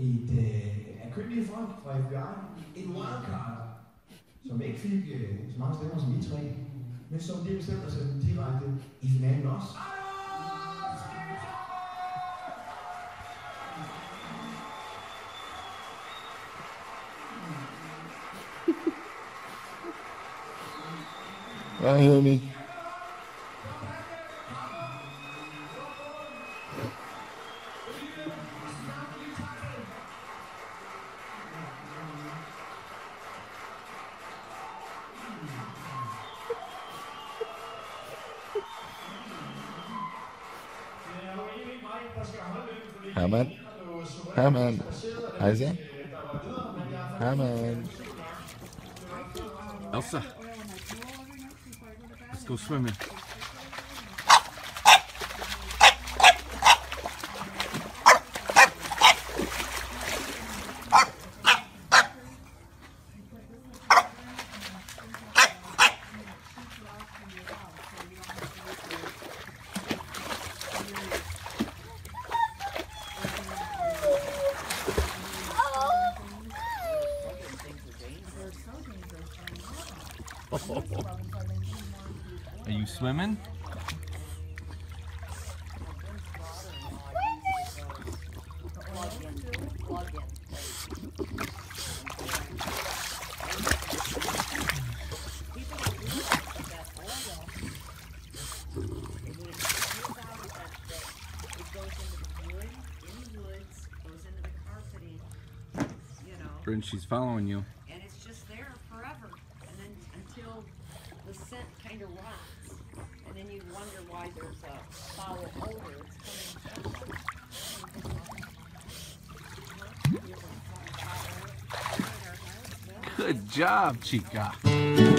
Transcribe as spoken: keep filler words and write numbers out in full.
et øh, akyndige folk fra F B I, en wildcard, som ikke fik øh, så mange stemmer som I tre, men som det bestemte at sætte direkte i finalen også. Hvad hedder vi? Herman, Herman, hejsa, Herman. Elsa, let's go swimming. Are you swimming? Brynn, she's following you. And it's just there forever. Until the scent kind of rots, and then you wonder why there's a foul odor. It's coming from you. Good job, Chica.